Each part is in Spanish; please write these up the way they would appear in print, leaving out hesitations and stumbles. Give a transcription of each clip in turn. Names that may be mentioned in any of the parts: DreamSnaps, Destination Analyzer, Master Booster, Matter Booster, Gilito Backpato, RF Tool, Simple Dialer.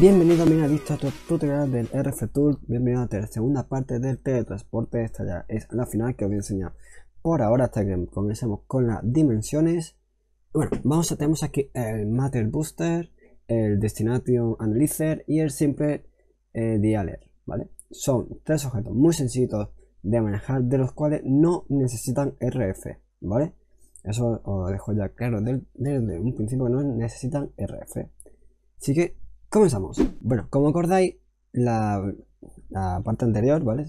Bienvenido a mi analista tutorial del RF Tool, bienvenido a la segunda parte del teletransporte. Esta ya es la final que os voy a enseñar por ahora hasta que comencemos con las dimensiones. Bueno, tenemos aquí el Matter Booster, el Destination Analyzer y el Simple Dialer, ¿vale? Son tres objetos muy sencillitos de manejar, de los cuales no necesitan RF, ¿vale? Eso os dejo ya claro desde un principio, que no necesitan RF. Así que comenzamos. Bueno, como acordáis, la parte anterior, ¿vale?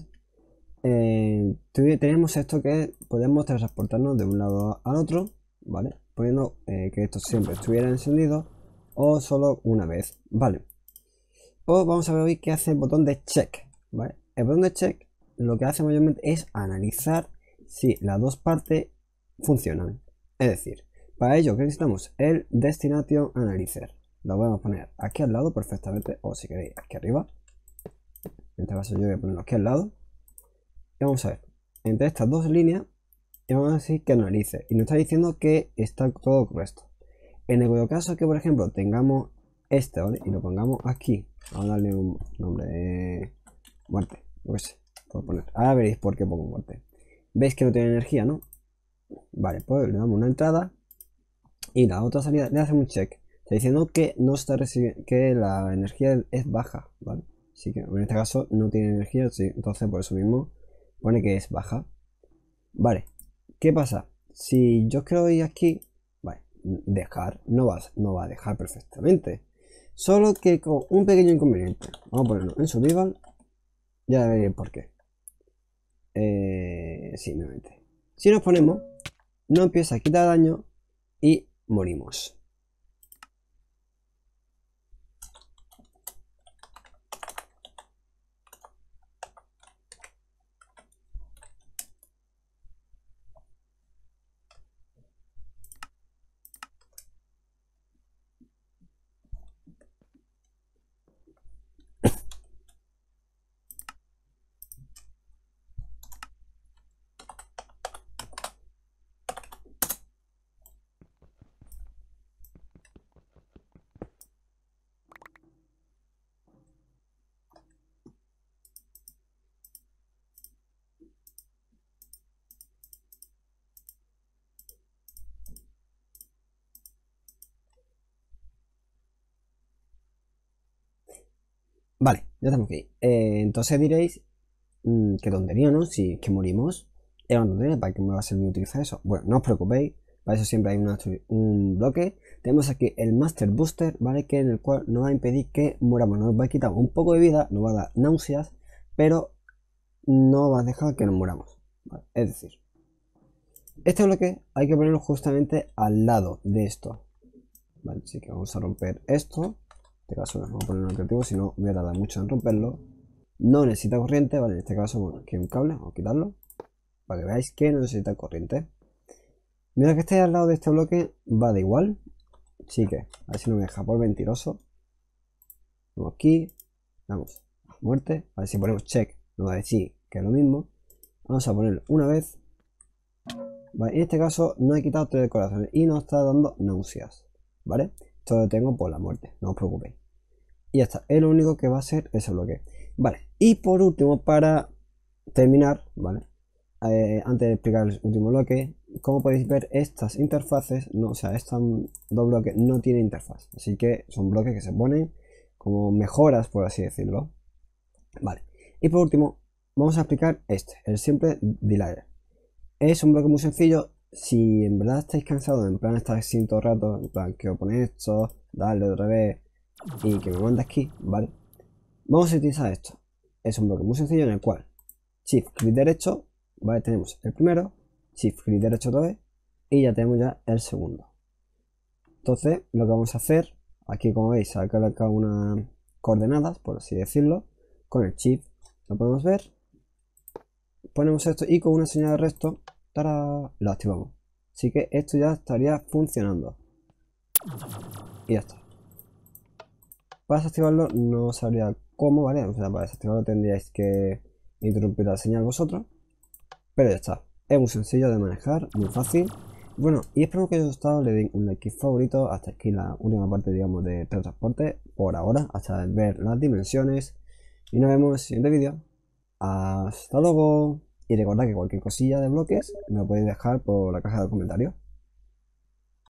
Teníamos esto que podemos transportarnos de un lado al otro, ¿vale? Poniendo que esto siempre estuviera encendido o solo una vez, ¿vale? O vamos a ver hoy qué hace el botón de check, ¿vale? El botón de check lo que hace mayormente es analizar si las dos partes funcionan. Es decir, para ello que necesitamos el Destination Analyzer. Lo podemos poner aquí al lado perfectamente, o si queréis aquí arriba. En este caso yo voy a ponerlo aquí al lado. Y vamos a ver, entre estas dos líneas, y vamos a decir que analice. Y nos está diciendo que está todo correcto. En el caso que, por ejemplo, tengamos este, ¿vale? Y lo pongamos aquí. Vamos a darle un nombre de muerte. Pues, puedo poner. Ahora veréis por qué pongo muerte. ¿Veis que no tiene energía, no? Vale, pues le damos una entrada. Y la otra salida le hacemos un check. Está diciendo que no está recibiendo, que la energía es baja, ¿vale? Así que en este caso no tiene energía, sí, entonces por eso mismo pone que es baja. Vale, ¿qué pasa? Si yo quiero ir aquí, vale, dejar, no va a dejar perfectamente. Solo que con un pequeño inconveniente. Vamos a ponerlo en survival. Ya veréis por qué. Simplemente. Si nos ponemos, no empieza a quitar daño y morimos. Vale, ya estamos aquí. Entonces diréis, qué tontería, ¿no? Si es que morimos, era una tontería, ¿para qué me va a servir utilizar eso? Bueno, no os preocupéis, para eso siempre hay un bloque. Tenemos aquí el Master Booster, ¿vale? Que en el cual nos va a impedir que muramos, nos va a quitar un poco de vida, nos va a dar náuseas, pero no va a dejar que nos muramos, ¿vale? Es decir, este bloque hay que ponerlo justamente al lado de esto, ¿vale? Así que vamos a romper esto. En este caso vamos a poner un creativo, si no voy a tardar mucho en romperlo. No necesita corriente, vale, en este caso, bueno, aquí hay un cable, vamos a quitarlo para que veáis que no necesita corriente. Mira que esté al lado de este bloque, va de igual, así que a ver si no me deja por mentiroso. Vamos aquí, damos muerte, a ver si ponemos check, nos va a decir que es lo mismo. Vamos a ponerlo una vez, vale, en este caso no he quitado tres corazones y nos está dando náuseas, ¿vale? Esto lo tengo por la muerte, no os preocupéis. Y ya está, es lo único que va a ser ese bloque. Vale, y por último, para terminar, ¿vale? Antes de explicar el último bloque, como podéis ver, estas interfaces, no, o sea, estos dos bloques no tienen interfaz. Así que son bloques que se ponen como mejoras, por así decirlo. Vale, y por último, vamos a explicar el Simple Dialer. Es un bloque muy sencillo. Si en verdad estáis cansados, en plan estáis sin todo el rato, en plan quiero poner esto, darle otra vez y que me mande aquí, ¿vale? Vamos a utilizar esto. Es un bloque muy sencillo en el cual Shift clic derecho, ¿vale? Tenemos el primero, Shift clic derecho otra vez y ya tenemos ya el segundo. Entonces lo que vamos a hacer, aquí como veis, sacar acá unas coordenadas, por así decirlo, con el Shift lo podemos ver, ponemos esto y con una señal de resto lo activamos. Así que esto ya estaría funcionando. Y ya está. Para desactivarlo no sabría cómo, ¿vale? O sea, para desactivarlo tendríais que interrumpir la señal vosotros. Pero ya está. Es muy sencillo de manejar, muy fácil. Bueno, y espero que os haya gustado, le den un like favorito. Hasta aquí la última parte, digamos, de teletransporte, por ahora, hasta ver las dimensiones. Y nos vemos en el siguiente vídeo. Hasta luego. Y recordad que cualquier cosilla de bloques me lo podéis dejar por la caja de comentarios.